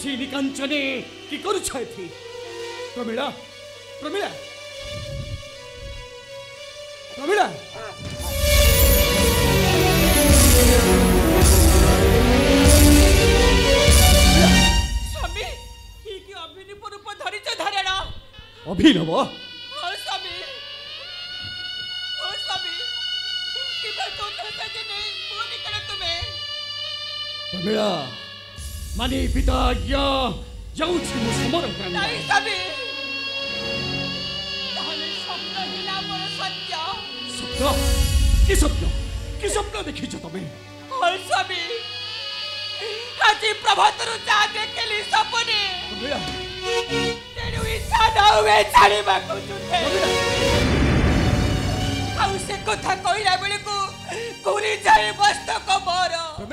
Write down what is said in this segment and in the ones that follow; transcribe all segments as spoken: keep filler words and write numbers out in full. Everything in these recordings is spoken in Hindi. विलासी निकांचने की करुछाय थी। प्रमिला, प्रमिला, प्रमिला। स्वामी, ये क्या अभी नहीं पर ऊपर धरी चे धरे ना? अभी ना वो? हाँ स्वामी, हाँ स्वामी, किधर तो धरता जने वो निकला तुम्हें। प्रमिला, मानी पिता या जाऊँगी मुस्मरण करने। नहीं स्वामी। सपना कि सपना कि सपना देखी जो तुम्हें हर सभी हजी प्रभातरु जाने के लिए सपने तेरे इच्छा ना हुए सारे बाकू जुटे हाँ उसे कुत्ता कोई नहीं बोले को कोई जाए बस्तो को मारो अब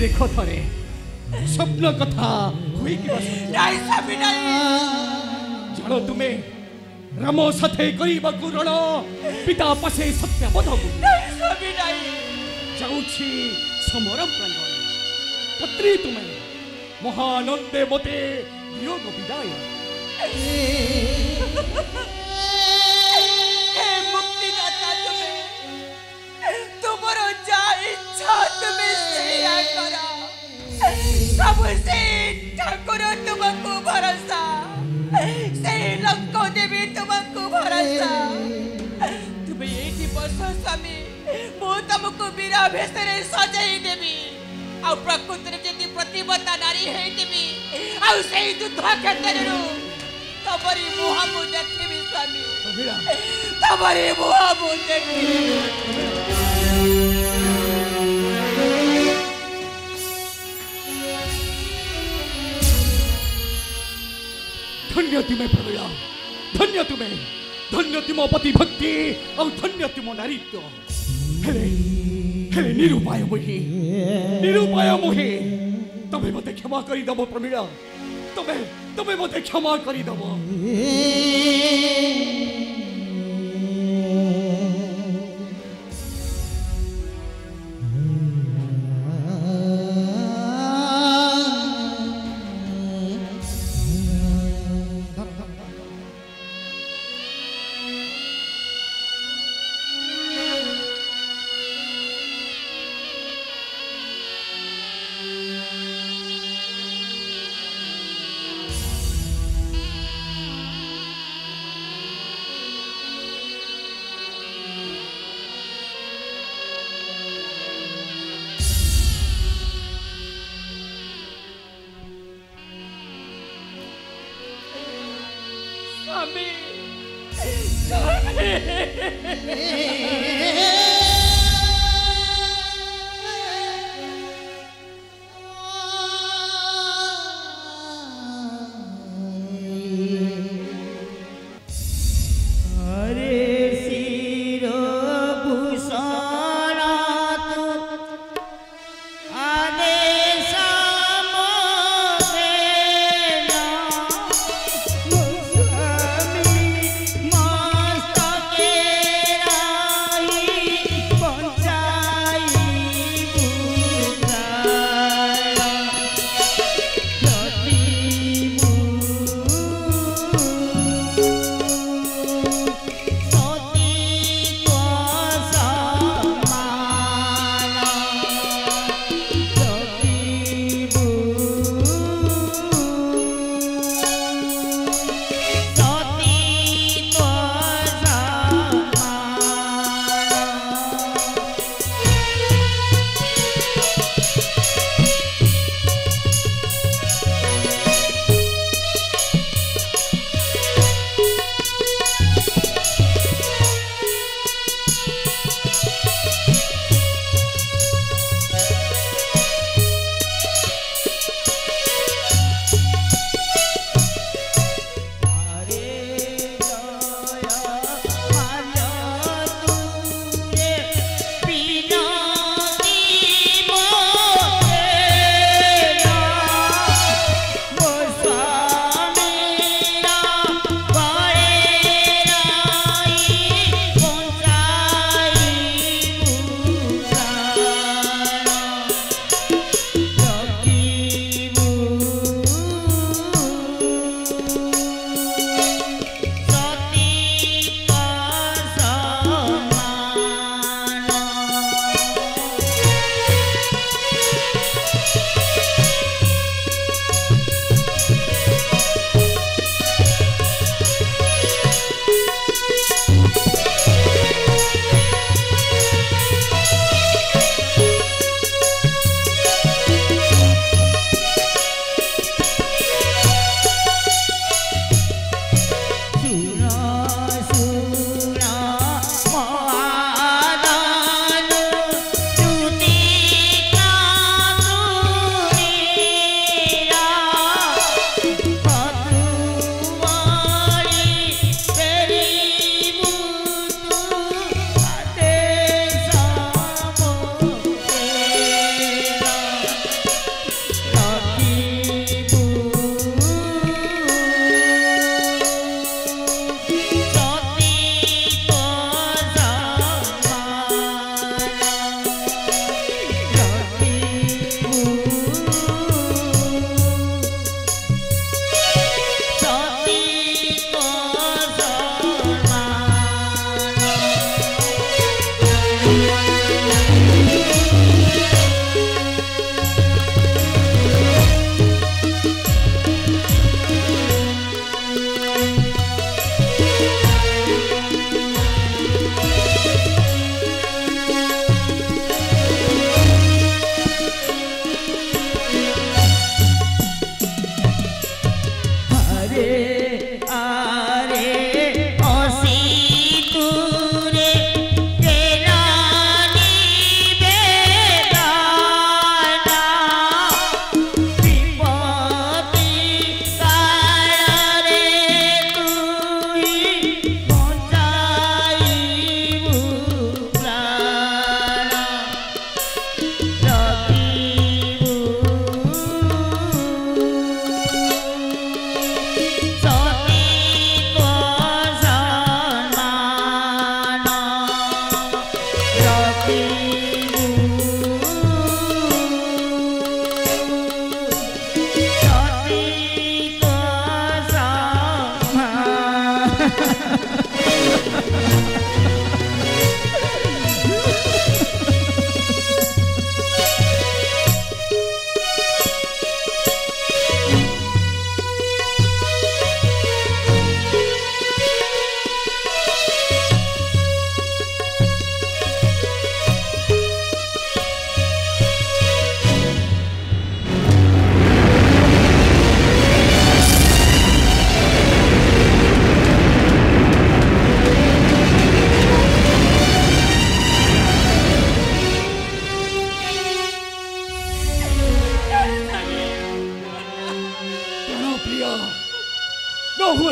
देखो थोड़े सपनों का था हुई कि बस नहीं सभी नहीं चलो तुम्हें रमो सत्य गरीब गुरुलो पिता पसे सत्य बताऊं नहीं सभी नहीं जाऊँगी समरम प्रणाली पत्री तुम्हें महानंदे बोते योग विदाई हे मुक्ति दाता तुम्हें तुम्हारो जाए छात में सेया करा सब से ठाकुरों तुमको भरोसा से लक्को देवी तुमको भरोसा तुम्हें ये टी बसों समी मोता मुको बिरा भेसरे सजाई देवी अब प्रकृति ने जितनी प्रतिबद्ध नारी है देवी अब से ही दुधा कहते रहो तबरी मुहा मुझे देवी समी तबरी मुहा मुझे देवी धन्य तुम्हें प्रमिला, धन्य तुम्हें, धन्य तुम्हां पति भक्ति और धन्य तुम्हां नारीत्व। हेले, हेले निरुपाय मुही, निरुपाय मुही। तुम्हें मते क्षमा करी दबो प्रमिला, तुम्हें, तुम्हें मते क्षमा करी दबो।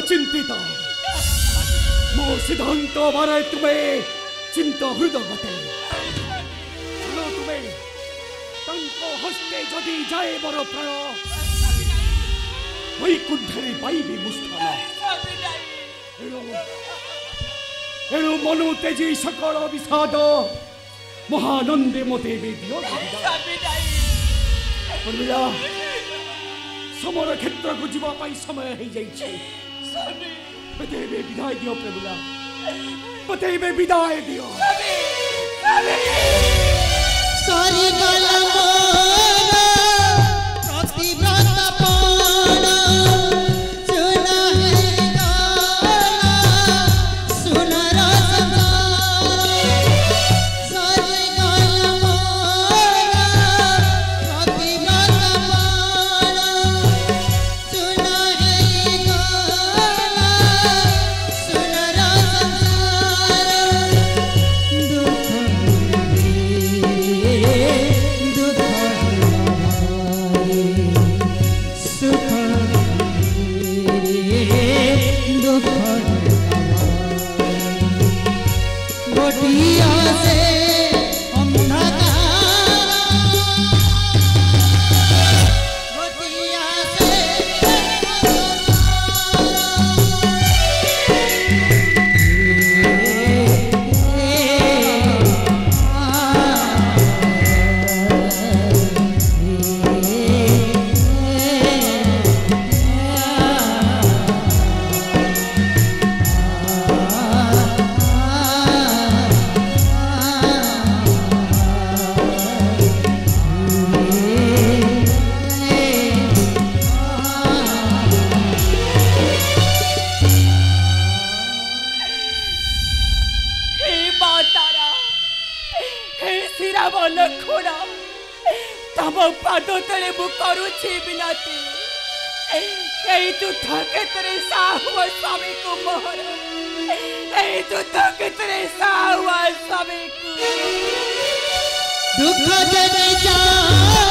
चिंतिता मो सिद्धांत बारे तुम्हें चिंता हृदय बटे चलो तुम्हें तंको हस्ते जदि जाए बरो प्राण वैकुंठरे पाइबे मुस्ताना एणु एणु मनु तेजी सकल विषाद महानंदे मते बेदियो परमिला समर क्षेत्र को जीवा पाई समय है जाइछे स्वामी बते बे विदाई दियो प्रभुला बते बे विदाई दियो स्वामी स्वामी सारी गलमोना प्रतिव्रत पाण दुख जग जा